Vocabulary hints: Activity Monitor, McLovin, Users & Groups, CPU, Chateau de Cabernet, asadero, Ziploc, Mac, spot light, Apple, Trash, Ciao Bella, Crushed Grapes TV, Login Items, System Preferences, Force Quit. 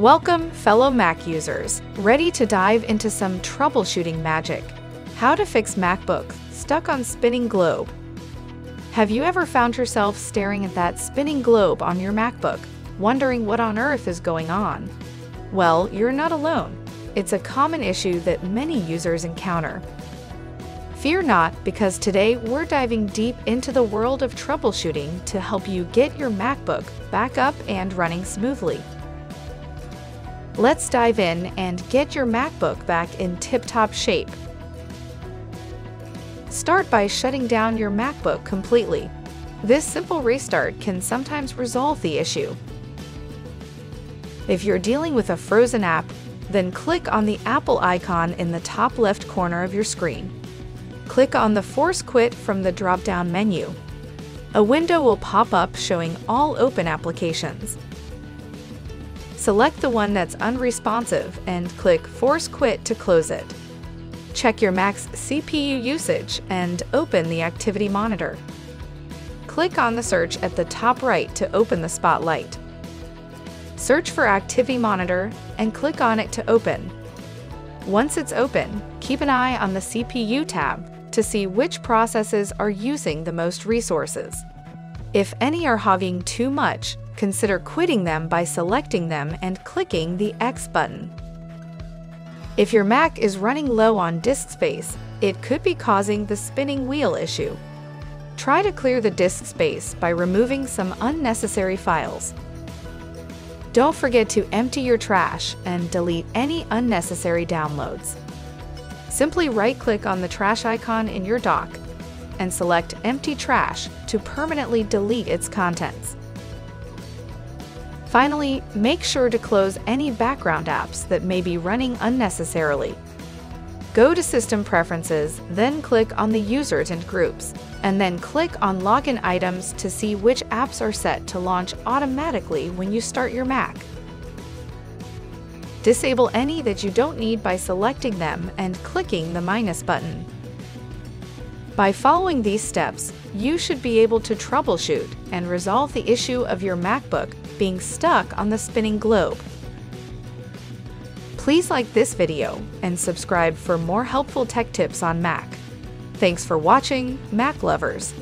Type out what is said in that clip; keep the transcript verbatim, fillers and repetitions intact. Welcome, fellow Mac users, ready to dive into some troubleshooting magic. How to fix MacBooks stuck on spinning globe. Have you ever found yourself staring at that spinning globe on your MacBook, wondering what on earth is going on? Well, you're not alone. It's a common issue that many users encounter. Fear not, because today we're diving deep into the world of troubleshooting to help you get your MacBook back up and running smoothly. Let's dive in and get your MacBook back in tip-top shape. Start by shutting down your MacBook completely. This simple restart can sometimes resolve the issue. If you're dealing with a frozen app, then click on the Apple icon in the top left corner of your screen. Click on the Force Quit from the drop-down menu. A window will pop up showing all open applications. Select the one that's unresponsive and click Force Quit to close it. Check your Mac's C P U usage and open the Activity Monitor. Click on the search at the top right to open the spotlight. Search for Activity Monitor and click on it to open. Once it's open, keep an eye on the C P U tab to see which processes are using the most resources. If any are hogging too much, consider quitting them by selecting them and clicking the X button. If your Mac is running low on disk space, it could be causing the spinning wheel issue. Try to clear the disk space by removing some unnecessary files. Don't forget to empty your trash and delete any unnecessary downloads. Simply right-click on the trash icon in your dock and select Empty Trash to permanently delete its contents. Finally, make sure to close any background apps that may be running unnecessarily. Go to System Preferences, then click on the Users and Groups, and then click on Login Items to see which apps are set to launch automatically when you start your Mac. Disable any that you don't need by selecting them and clicking the minus button. By following these steps, you should be able to troubleshoot and resolve the issue of your MacBook being stuck on the spinning globe. Please like this video and subscribe for more helpful tech tips on Mac. Thanks for watching, Mac lovers.